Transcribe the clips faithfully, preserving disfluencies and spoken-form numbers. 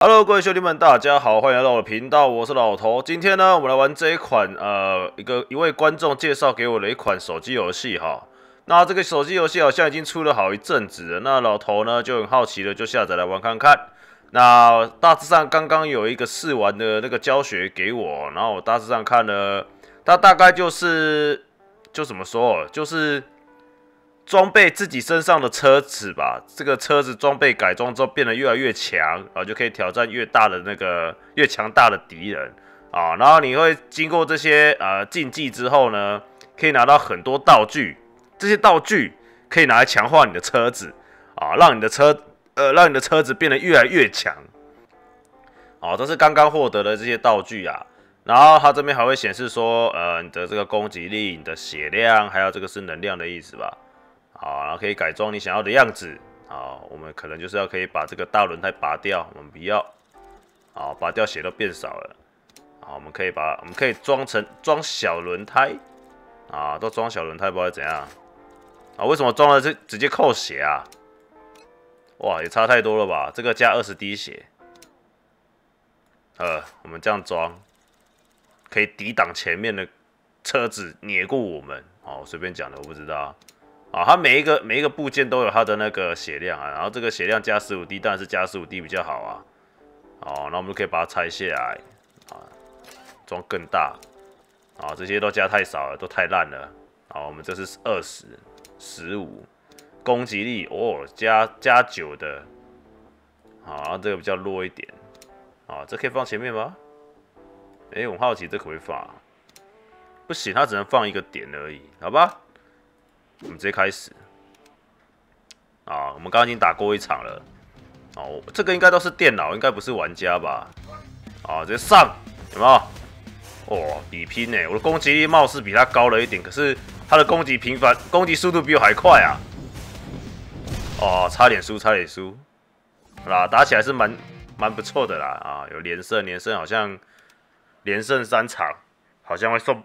Hello， 各位兄弟们，大家好，欢迎来到我的频道，我是老头。今天呢，我们来玩这一款呃，一个一位观众介绍给我的一款手机游戏哈。那这个手机游戏好像已经出了好一阵子了，那老头呢就很好奇的就下载来玩看看。那大致上刚刚有一个试玩的那个教学给我，然后我大致上看了，它大概就是就怎么说，就是装备自己身上的车子吧，这个车子装备改装之后变得越来越强啊，就可以挑战越大的那个越强大的敌人啊。然后你会经过这些呃竞技之后呢，可以拿到很多道具，这些道具可以拿来强化你的车子啊，让你的车呃让你的车子变得越来越强。哦、啊，这是刚刚获得的这些道具啊。然后它这边还会显示说，呃，你的这个攻击力、你的血量，还有这个是能量的意思吧。 好，然后可以改装你想要的样子。好，我们可能就是要可以把这个大轮胎拔掉，我们不要。好，拔掉血都变少了。好，我们可以把我们可以装成装小轮胎。啊，都装小轮胎，不知道怎样。啊，为什么装了这直接扣血啊？哇，也差太多了吧？这个加二十滴血。呃，我们这样装，可以抵挡前面的车子碾过我们。哦，我随便讲的，我不知道。 啊，它每一个每一个部件都有它的那个血量啊，然后这个血量加十五滴，当然是加十五滴比较好啊。哦，那我们就可以把它拆下来啊，装更大啊，这些都加太少了，都太烂了。好，我们这是二十 十五，攻击力哦，加加九的。好，这个比较弱一点。啊，这可以放前面吗？哎、欸，我好奇这可不可以放、啊？不行，它只能放一个点而已，好吧？ 我们直接开始啊！我们刚刚已经打过一场了哦，这个应该都是电脑，应该不是玩家吧？啊，直接上有没有？哦，比拼哎！我的攻击力貌似比他高了一点，可是他的攻击频繁，攻击速度比我还快啊！哦，差点输，差点输啦！打起来是蛮蛮不错的啦啊！有连胜，连胜好像连胜三场，好像会送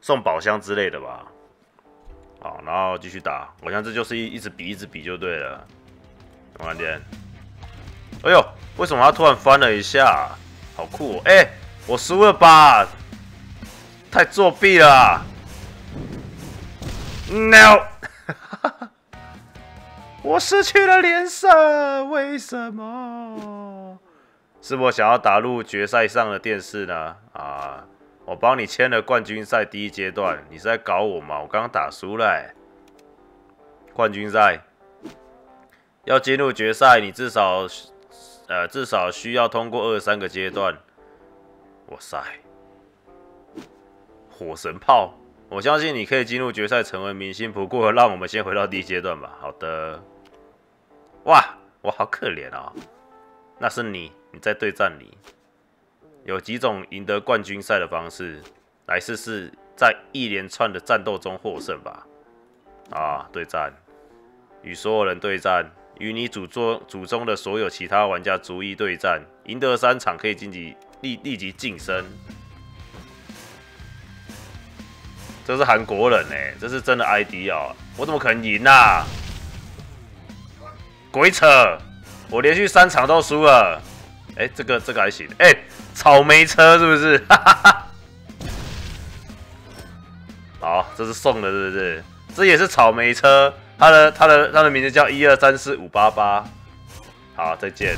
送宝箱之类的吧？ 好，然后继续打，我想这就是一一直比一直比就对了。我看见，哎呦，为什么他突然翻了一下？好酷哦！哎、欸，我输了吧？太作弊了、啊、！No， 我失去了连胜，为什么？是我想要打入决赛上的电视呢？啊！ 我帮你签了冠军赛第一阶段，你是在搞我吗？我刚刚打输了、欸。冠军赛要进入决赛，你至少呃至少需要通过二十三个阶段。哇塞，火神炮！我相信你可以进入决赛，成为明星。不过，让我们先回到第一阶段吧。好的。哇，我好可怜哦。那是你，你在对战里。 有几种赢得冠军赛的方式，来试试在一连串的战斗中获胜吧。啊，对战，与所有人对战，与你组中组中的所有其他玩家逐一对战，赢得三场可以晋级立立即晋升。这是韩国人哎、欸，这是真的 I D 哦，我怎么可能赢啊？鬼扯，我连续三场都输了。哎、欸，这个这个还行，哎、欸。 草莓车是不是？哈哈哈。好，这是送的，是不是？这也是草莓车，它的它的它的名字叫一二三四五八八。好，再见。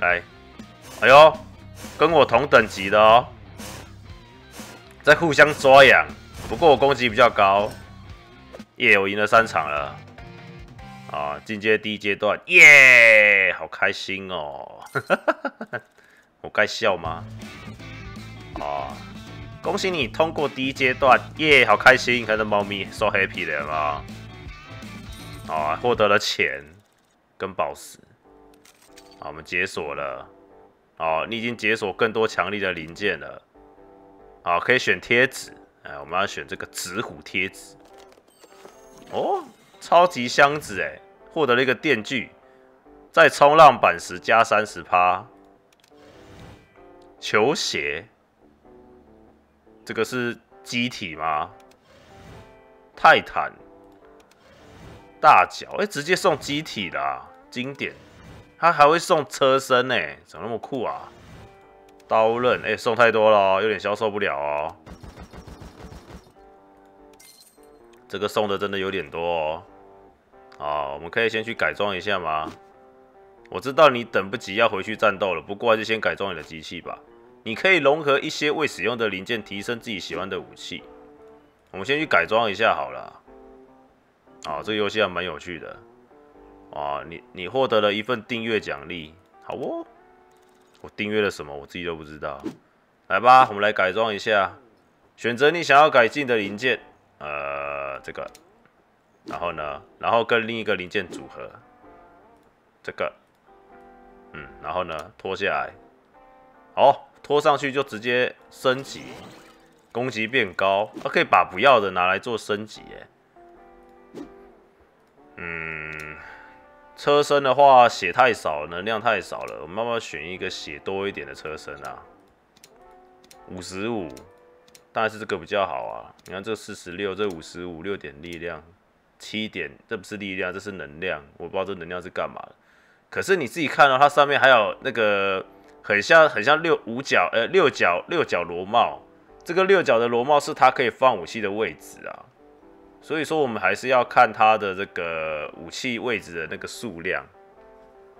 来，哎呦，跟我同等级的哦，在互相抓痒。不过我攻击比较高。耶，我赢了三场了。 啊，进阶第一阶段，耶、yeah! ，好开心哦！我该笑吗？啊，恭喜你通过第一阶段，耶、yeah, ，好开心！看到猫咪 ，so happy 的嘛。啊，获得了钱跟宝石。啊，我们解锁了。哦、啊，你已经解锁更多强力的零件了。啊，可以选贴纸。哎、啊，我们要选这个纸虎贴纸。哦。 超级箱子哎，获得了一个电锯，在冲浪板时加 百分之三十， 球鞋，这个是机体吗？泰坦，大脚哎、欸，直接送机体啦，经典他还会送车身呢、欸，怎么那么酷啊？刀刃，哎、欸，送太多了、喔，有点消受不了哦、喔。这个送的真的有点多哦。好，我们可以先去改装一下吗？我知道你等不及要回去战斗了，不过还是先改装你的机器吧。你可以融合一些未使用的零件，提升自己喜欢的武器。我们先去改装一下好了。啊，这个游戏还蛮有趣的。啊，你你获得了一份订阅奖励，好哦。我订阅了什么，我自己都不知道。来吧，我们来改装一下，选择你想要改进的零件。呃，这个，然后呢，然后跟另一个零件组合，这个，嗯，然后呢，拖下来，好，拖上去就直接升级，攻击变高，它、啊、可以把不要的拿来做升级，哎，嗯，车身的话血太少，能量太少了，我们慢慢选一个血多一点的车身啊，五十五。当然是这个比较好啊！你看这四十六，这五十五， 六点力量， 七点，这不是力量，这是能量。我不知道这能量是干嘛的。可是你自己看哦，它上面还有那个很像很像六五角，呃，六角六角螺帽。这个六角的螺帽是它可以放武器的位置啊。所以说我们还是要看它的这个武器位置的那个数量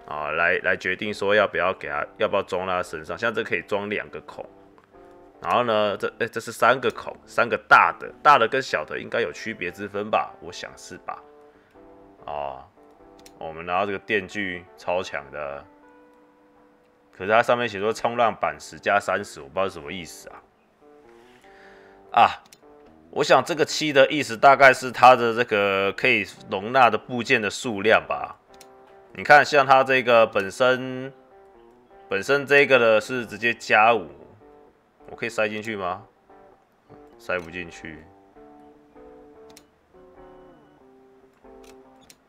啊，来来决定说要不要给它，要不要装它身上。像这可以装两个孔。然后呢，这哎，这是三个孔，三个大的，大的跟小的应该有区别之分吧？我想是吧。哦，我们拿到这个电锯超强的，可是它上面写说冲浪板十加三十，我不知道是什么意思啊。啊，我想这个七的意思大概是它的这个可以容纳的部件的数量吧。你看，像它这个本身本身这个呢是直接加五。我可以塞进去吗？塞不进去，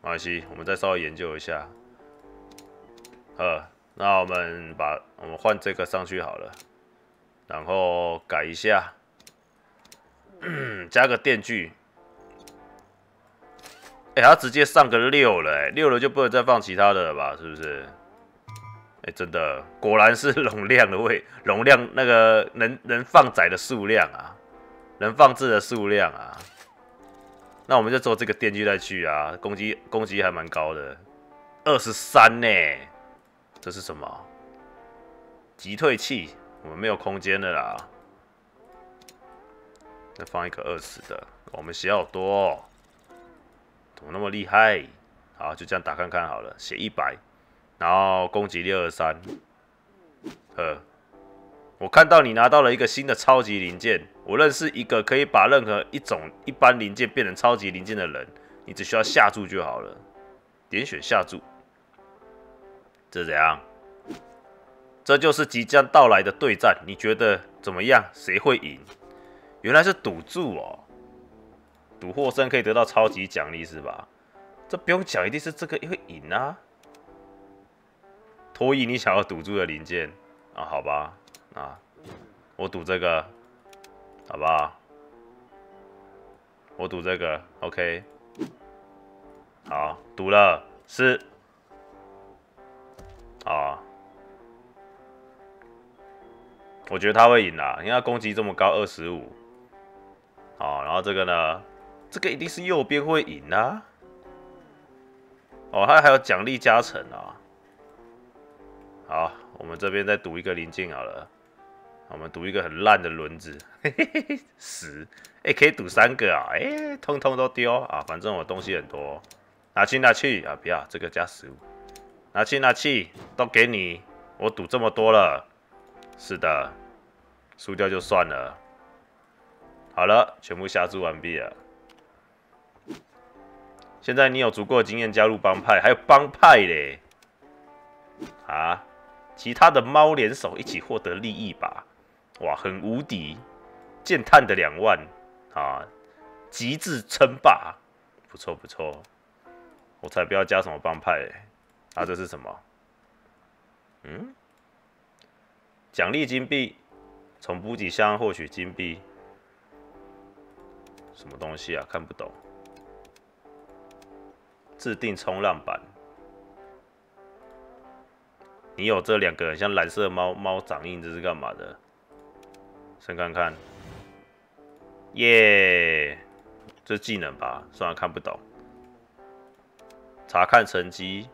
没关系，我们再稍微研究一下。呃，那我们把我们换这个上去好了，然后改一下，嗯、加个电锯。哎、欸，它直接上个六了、欸，六了就不能再放其他的了吧？是不是？哎、欸，真的，果然是容量的位，容量那个能能放载的数量啊，能放置的数量啊。那我们就做这个电锯再去啊，攻击攻击还蛮高的，二十三呢。这是什么？击退器，我们没有空间了啦。再放一个二十的，我们血好多、哦，怎么那么厉害？好，就这样打看看好了，血一百。然后攻击力二十三，呃，我看到你拿到了一个新的超级零件。我认识一个可以把任何一种一般零件变成超级零件的人，你只需要下注就好了。点选下注，这怎样？这就是即将到来的对战，你觉得怎么样？谁会赢？原来是赌注哦，赌获胜可以得到超级奖励是吧？这不用讲，一定是这个会赢啊。脱衣你想要赌注的零件啊，好吧，啊，我赌这个，好吧，我赌这个 ，OK， 好，赌了是，啊，我觉得他会赢啦，因为他攻击这么高， 二十五，好，然后这个呢，这个一定是右边会赢啦、啊，哦，他还有奖励加成啊。好，我们这边再赌一个零件好了。我们赌一个很烂的轮子，嘿嘿嘿，十，哎，可以赌三个啊，哎、欸，通通都丢啊，反正我东西很多，拿去拿去啊，不要这个加十五，拿去拿去，都给你，我赌这么多了，是的，输掉就算了。好了，全部下注完毕了。现在你有足够的经验加入帮派，还有帮派嘞，啊。其他的猫联手一起获得利益吧，哇，很无敌，剑探的两万啊，极致称霸，不错不错，我才不要加什么帮派嘞、欸，啊，这是什么？嗯，奖励金币，从补给箱获取金币，什么东西啊？看不懂，制定冲浪板。你有这两个像蓝色猫猫掌印，这是干嘛的？先看看，耶、yeah! ，这技能吧，虽然看不懂。查看成绩，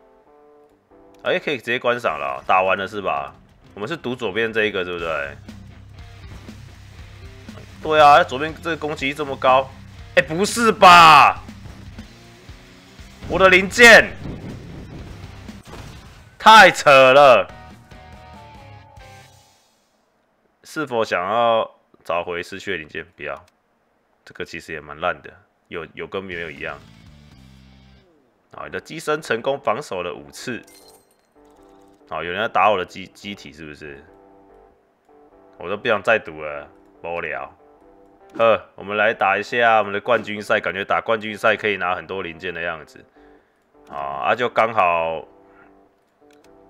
哎、欸，可以直接观赏了、喔。打完了是吧？我们是读左边这一个，对不对？对啊，左边这个攻击力这么高，哎、欸，不是吧？我的零件太扯了！是否想要找回失去的零件？不要，这个其实也蛮烂的，有有跟没有一样。啊，你的机身成功防守了五次。啊，有人要打我的机机体是不是？我都不想再赌了，无聊。呃，我们来打一下我们的冠军赛，感觉打冠军赛可以拿很多零件的样子。啊，啊就刚好。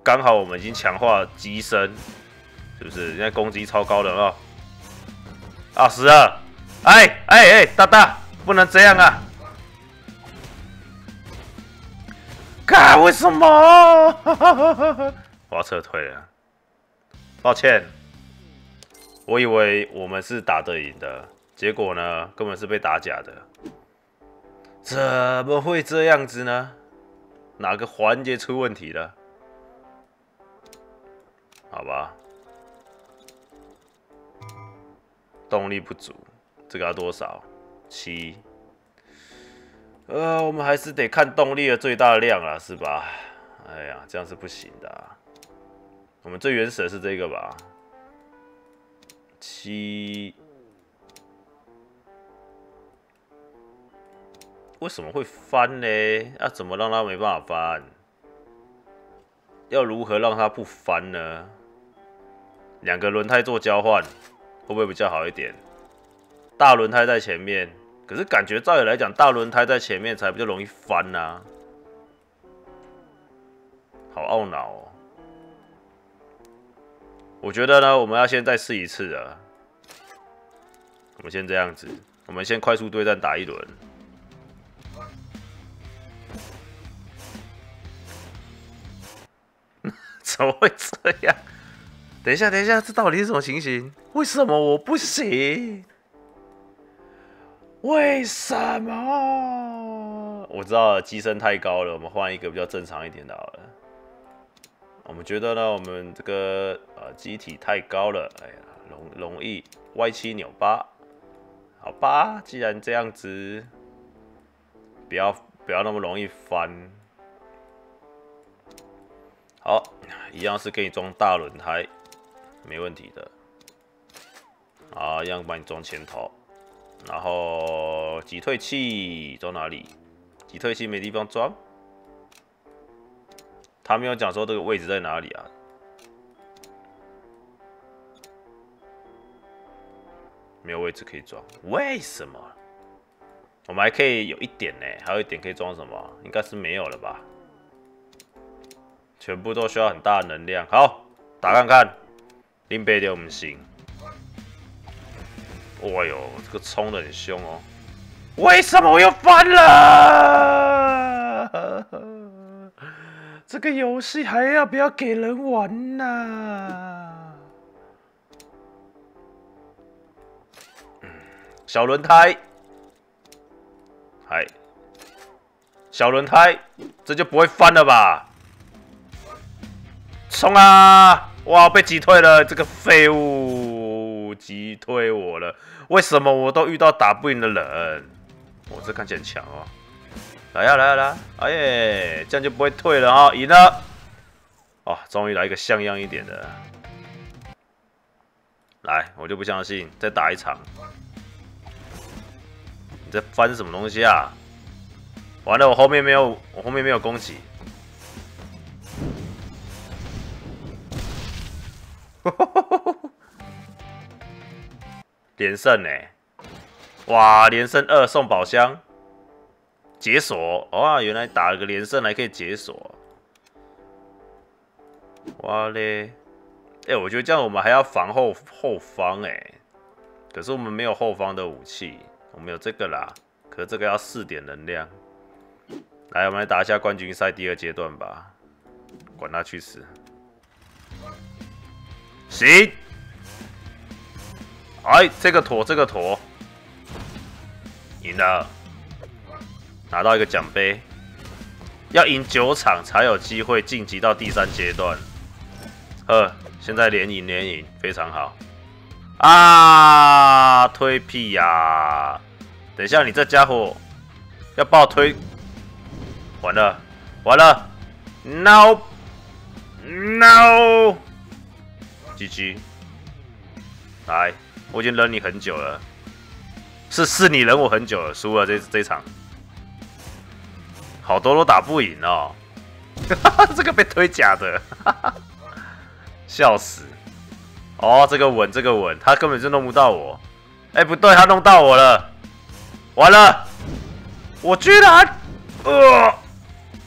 刚好我们已经强化机身，是不是？现在攻击超高的哦。啊，死了！哎哎哎，大大不能这样啊！看为什么？我要撤退了，抱歉。我以为我们是打得赢的，结果呢，根本是被打假的。怎么会这样子呢？哪个环节出问题了？好吧，动力不足，这个要多少？七。呃，我们还是得看动力的最大量啊，是吧？哎呀，这样是不行的、啊。我们最原始的是这个吧？七。为什么会翻呢？啊，怎么让它没办法翻？要如何让它不翻呢？两个轮胎做交换，会不会比较好一点？大轮胎在前面，可是感觉照理来讲，大轮胎在前面才比较容易翻啊。好懊恼哦！我觉得呢，我们要先再试一次啊。我们先这样子，我们先快速对战打一轮。怎么会这样？等一下，等一下，这到底是什么情形？为什么我不行？为什么？我知道了，机身太高了，我们换一个比较正常一点的好了。我们觉得呢，我们这个呃机体太高了，哎呀，容容易歪七扭八。好吧，既然这样子，不要不要那么容易翻。好，一样是给你装大轮胎，没问题的。啊，一样帮你装前头，然后挤退器装哪里？挤退器没地方装。他没有讲说这个位置在哪里啊？没有位置可以装，为什么？我们还可以有一点呢、欸，还有一点可以装什么？应该是没有了吧？全部都需要很大的能量，好打看看，零倍点我们行。哎呦，这个冲得很凶哦！为什么我又翻了？这个游戏还要不要给人玩呐、啊？小轮胎，嗨，小轮胎，这就不会翻了吧？冲啊！哇，被击退了，这个废物击退我了。为什么我都遇到打不赢的人？我、哦、这看起来很强哦。来啊来啊来啊！哎耶，这样就不会退了啊、哦，赢了！哦，终于来一个像样一点的。来，我就不相信，再打一场。你在翻什么东西啊？完了，我后面没有，我后面没有攻击。连胜呢、欸？哇，连胜二送宝箱，解锁！哇，原来打了个连胜还可以解锁！哇嘞！哎、欸，我觉得这样我们还要防后后方哎、欸，可是我们没有后方的武器，我们有这个啦，可是这个要四点能量。来，我们来打一下冠军赛第二阶段吧，管他去死！行。哎，这个妥，这个妥，赢了，拿到一个奖杯。要赢九场才有机会晋级到第三阶段。呃，现在连赢连赢，非常好。啊，推屁呀、啊！等一下，你这家伙要爆推，完了，完了 ，no no， G G， 来，我已经忍你很久了，是是你忍我很久了，输了这这场，好多都打不赢哦，这个被推假的，笑死。 哦，这个稳，这个稳，他根本就弄不到我。哎、欸，不对，他弄到我了，完了！我居然，呃，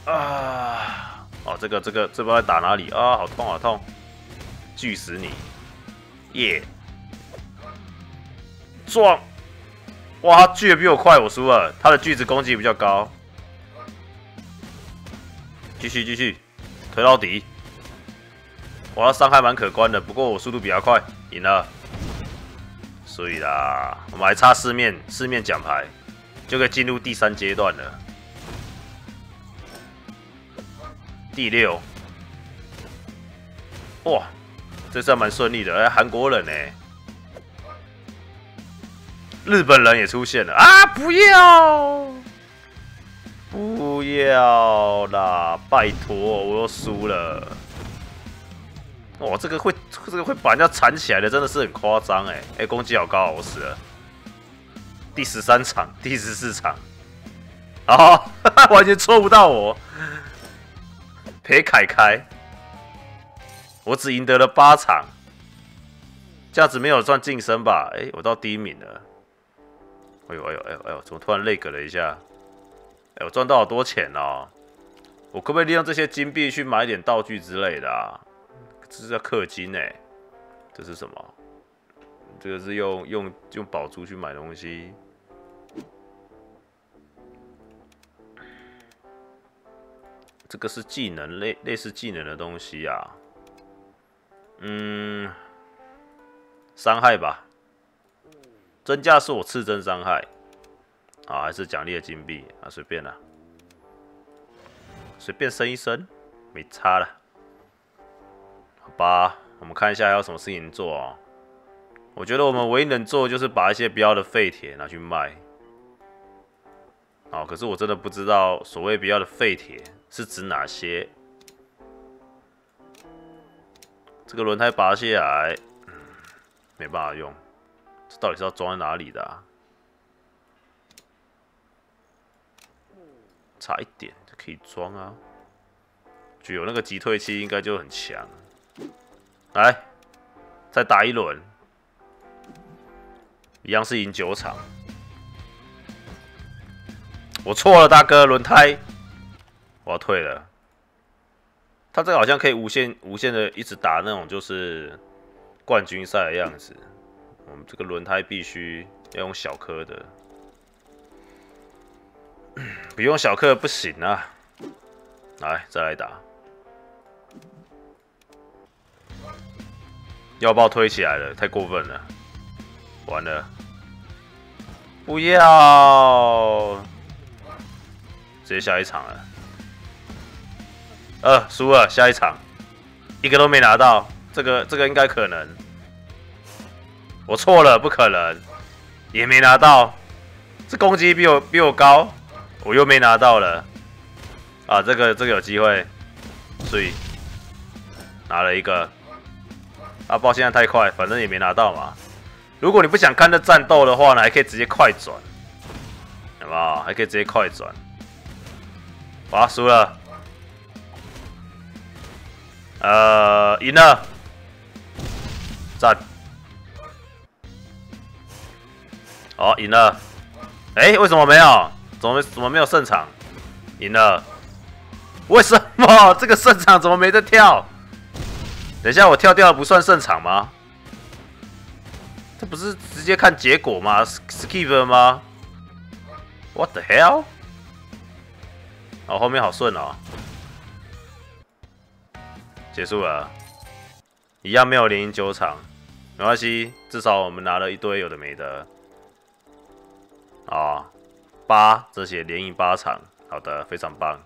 啊，哦，这个这个这把打哪里啊？好痛，好痛！锯死你！耶、yeah ！撞！哇，他锯的比我快，我输了。他的锯子攻击比较高。继续继续，推到底。 我要伤害蛮可观的，不过我速度比较快，赢了。所以啦，我们还差四面四面奖牌，就可以进入第三阶段了。第六，哇，这次还蛮顺利的。哎、欸，韩国人呢、欸？日本人也出现了啊！不要，不要啦，拜托，我又输了。 哇，这个会这个会把人家缠起来的，真的是很夸张哎！哎、欸，攻击好高、哦，我死了。第十三场，第十四场，哦，完全戳不到我。裴凯凯，我只赢得了八场，这样子没有算晋升吧？哎、欸，我到第一名了。哎呦哎呦哎呦哎呦，怎么突然累格了一下？哎、欸，我赚到好多钱哦！我可不可以利用这些金币去买点道具之类的啊？ 这是叫氪金哎、欸，这是什么？这个是用用用宝珠去买东西。这个是技能类类似技能的东西啊。嗯，伤害吧，增加是我次增伤害啊，还是奖励的金币啊？随便啦、啊，随便升一升，没差了。 吧，我们看一下还有什么事情做啊、哦？我觉得我们唯一能做就是把一些不要的废铁拿去卖。哦，可是我真的不知道所谓不要的废铁是指哪些。这个轮胎拔下来，嗯，没办法用。这到底是要装在哪里的、啊？差一点就可以装啊！就有那个击退器，应该就很强。 来，再打一轮，一样是赢九场。我错了，大哥，轮胎，我要退了。他这个好像可以无限、无限的一直打那种就是冠军赛的样子。我们这个轮胎必须要用小颗的，不用小颗不行啊。来，再来打。 要把我推起来了，太过分了！完了，不要，直接下一场了。呃，输了，下一场，一个都没拿到，这个这个应该可能，我错了，不可能，也没拿到，这攻击比我比我高，我又没拿到了，啊，这个这个有机会，所以拿了一个。 阿豹现在太快，反正也没拿到嘛。如果你不想看这战斗的话呢，还可以直接快转，有没有？还可以直接快转。哇，输了。呃，赢了。赞。好、哦，赢了。哎、欸，为什么没有？怎么怎么没有胜场？赢了。为什么这个胜场怎么没得跳？ 等一下，我跳掉了不算胜场吗？这不是直接看结果吗 ？Skip 吗 ？What the hell？ 哦，后面好顺哦，结束了。一样没有连赢九场，没关系，至少我们拿了一堆有的没的。啊、哦，八，这些连赢八场，好的，非常棒。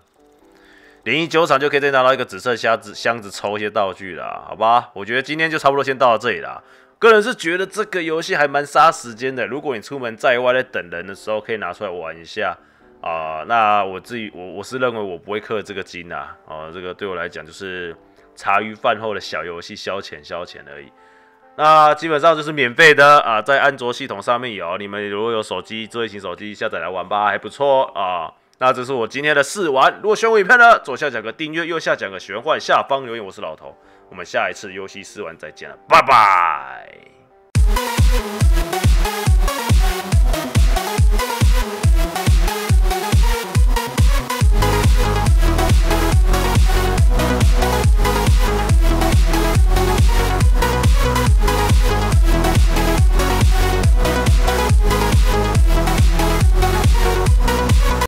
连赢九场就可以再拿到一个紫色箱子，箱子抽一些道具啦，好吧？我觉得今天就差不多先到这里啦。个人是觉得这个游戏还蛮杀时间的，如果你出门在外在等人的时候，可以拿出来玩一下。 啊、呃，那我自己我我是认为我不会氪这个金啊，哦、呃，这个对我来讲就是茶余饭后的小游戏，消遣消遣而已。那基本上就是免费的啊、呃，在安卓系统上面有，你们如果有手机智慧型手机下载来玩吧，还不错啊、呃。那这是我今天的试玩，如果喜欢我影片呢，左下角个订阅，右下角个喜欢，下方留言。我是老头，我们下一次游戏试玩再见了，拜拜。